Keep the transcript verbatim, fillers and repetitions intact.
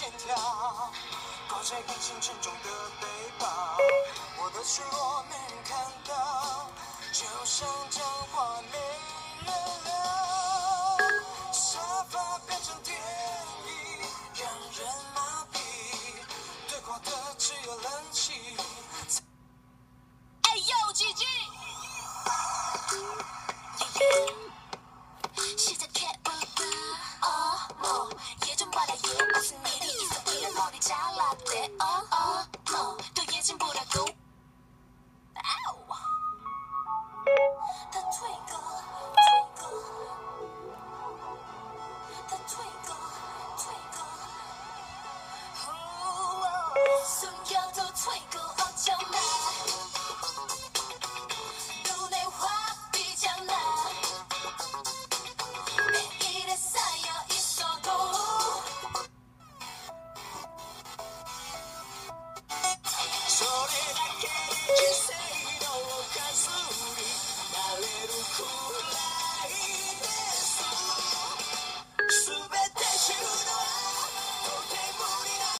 线条，挂在隐形沉重的背包，我的脆弱没人看到，就像讲话没人聊，沙发变成电椅，让人麻痹，对话的只有冷气。哎呦，姐姐！ Twinkle, twinkle, ooh, oh, 숨겨도 twinkle.